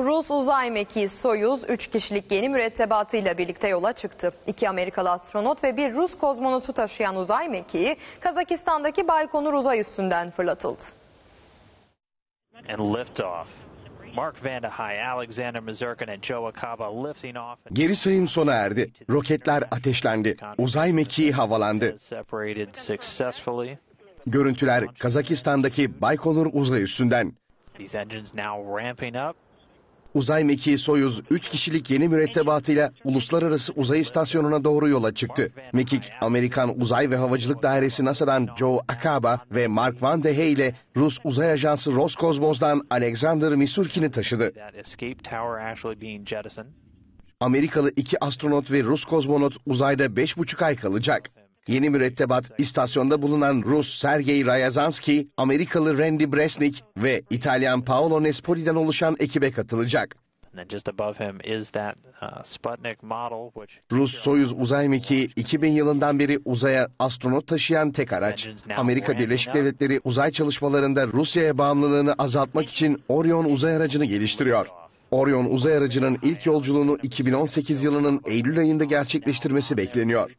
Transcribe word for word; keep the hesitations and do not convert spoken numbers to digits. Rus uzay mekiği Soyuz üç kişilik yeni mürettebatıyla birlikte yola çıktı. iki Amerikalı astronot ve bir Rus kozmonotu taşıyan uzay mekiği Kazakistan'daki Baykonur uzay üssünden fırlatıldı. Geri sayım sona erdi. Roketler ateşlendi. Uzay mekiği havalandı. Görüntüler Kazakistan'daki Baykonur uzay üssünden. Uzay mekiği Soyuz üç kişilik yeni mürettebatıyla Uluslararası Uzay İstasyonu'na doğru yola çıktı. Mekik, Amerikan Uzay ve Havacılık Dairesi NASA'dan Joe Acaba ve Mark Van De Hey ile Rus Uzay Ajansı Roskosmos'dan Alexander Misurkin'i taşıdı. Amerikalı iki astronot ve Rus kozmonot uzayda beş buçuk ay kalacak. Yeni mürettebat, istasyonda bulunan Rus Sergei Ryazanski, Amerikalı Randy Bresnik ve İtalyan Paolo Nespoli'den oluşan ekibe katılacak. Rus Soyuz uzay mekiği iki bin yılından beri uzaya astronot taşıyan tek araç. Amerika Birleşik Devletleri uzay çalışmalarında Rusya'ya bağımlılığını azaltmak için Orion uzay aracını geliştiriyor. Orion uzay aracının ilk yolculuğunu iki bin on sekiz yılının Eylül ayında gerçekleştirmesi bekleniyor.